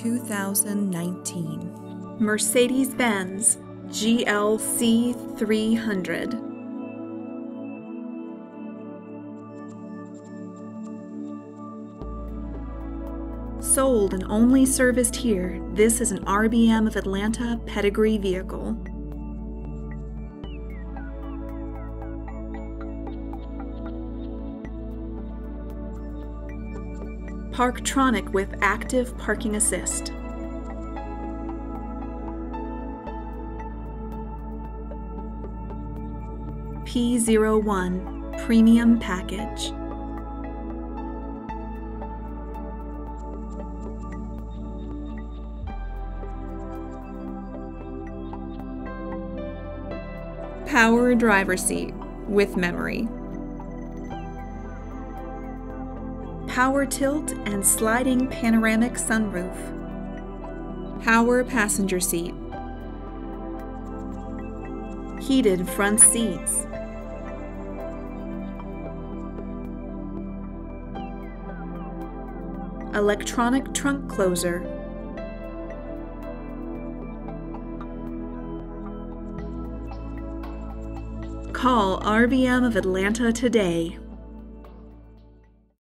2019 Mercedes-Benz GLC 300. Sold and only serviced here, this is an RBM of Atlanta pedigree vehicle. Parktronic with Active Parking Assist. P01 Premium Package. Power driver seat with memory. Power tilt and sliding panoramic sunroof. Power passenger seat. Heated front seats. Electronic trunk closer. Call RBM of Atlanta today.